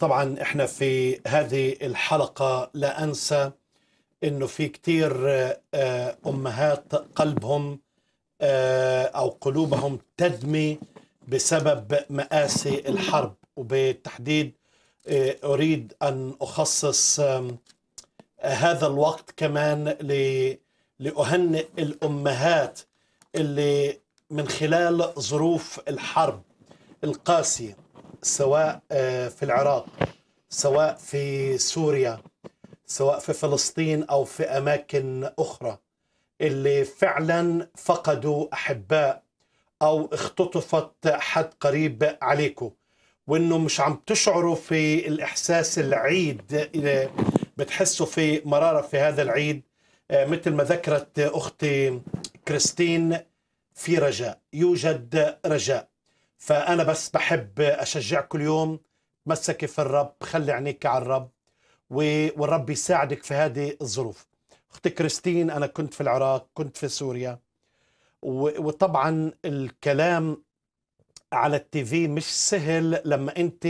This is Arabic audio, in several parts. طبعا احنا في هذه الحلقة لا أنسى انه في كتير امهات قلبهم او قلوبهم تدمي بسبب مآسي الحرب، وبالتحديد اريد ان اخصص هذا الوقت كمان لأهنئ الامهات اللي من خلال ظروف الحرب القاسية سواء في العراق، سواء في سوريا، سواء في فلسطين أو في أماكن أخرى، اللي فعلا فقدوا أحباء أو اختطفت حد قريب عليكم، وإنه مش عم تشعروا في الإحساس العيد، بتحسوا في مرارة في هذا العيد. مثل ما ذكرت أختي كريستين، في رجاء، يوجد رجاء. فأنا بس بحب أشجعك اليوم، تمسكي في الرب، خلي عينيك على الرب، والرب يساعدك في هذه الظروف. أختي كريستين، أنا كنت في العراق، كنت في سوريا، وطبعا الكلام على التيفي مش سهل لما أنت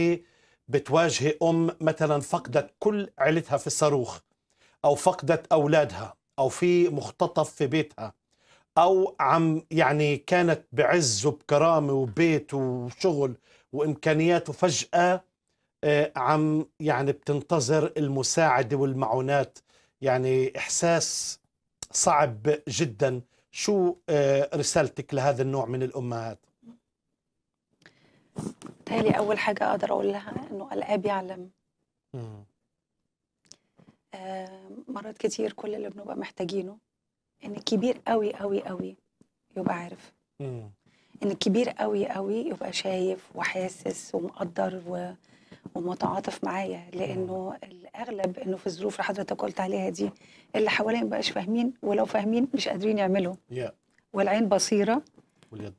بتواجهي أم مثلا فقدت كل عيلتها في الصاروخ، أو فقدت أولادها، أو في مختطف في بيتها، أو عم يعني كانت بعز وبكرامة وبيت وشغل وإمكانيات، وفجأة عم يعني بتنتظر المساعدة والمعونات. يعني إحساس صعب جدا. شو رسالتك لهذا النوع من الأمهات؟ تالي أول حاجة أقدر أقول لها أنه الآب يعلم. مرات كتير كل اللي بنبقى محتاجينه إن الكبير قوي قوي قوي يبقى عارف، إن الكبير قوي قوي يبقى شايف وحاسس ومقدر ومتعاطف معايا. لأنه الأغلب إنه في الظروف اللي حضرتك قلت عليها دي، اللي حواليا مبقاش فاهمين، ولو فاهمين مش قادرين يعملوا. والعين بصيرة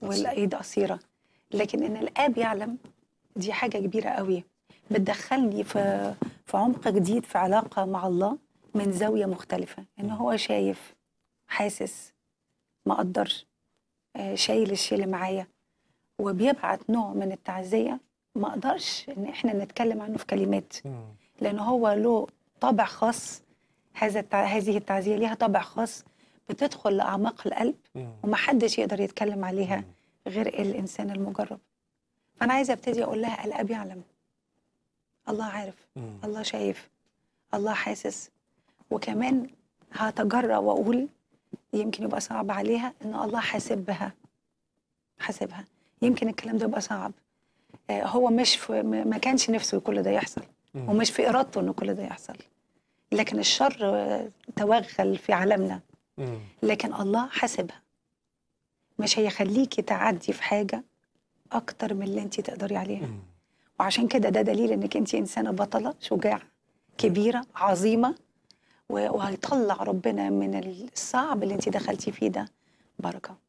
والأيد قصيرة. لكن إن الآب يعلم دي حاجة كبيرة قوي، بتدخلني في عمق جديد في علاقة مع الله من زاوية مختلفة. إن هو شايف، حاسس، مقدر، شايل الشيء اللي معايا، وبيبعت نوع من التعزية ما اقدرش ان احنا نتكلم عنه في كلمات، لان هو له طابع خاص. هذه التعزية ليها طابع خاص، بتدخل لأعماق القلب ومحدش يقدر يتكلم عليها غير الإنسان المجرب. فأنا عايزة ابتدي أقول لها الأب يعلم، الله عارف، الله شايف، الله حاسس. وكمان هتجرأ وأقول يمكن يبقى صعب عليها، إن الله حاسبها. يمكن الكلام ده يبقى صعب، هو مش ما كانش نفسه كل ده يحصل، ومش في إرادته إن كل ده يحصل، لكن الشر توغل في عالمنا. لكن الله حاسبها، مش هيخليكي تعدي في حاجة أكتر من اللي أنت تقدري عليها. وعشان كده ده دليل إنك أنت إنسانة بطلة، شجاعة، كبيرة، عظيمة، وهيطلع ربنا من الصعب اللي انت دخلتي فيه ده بركة.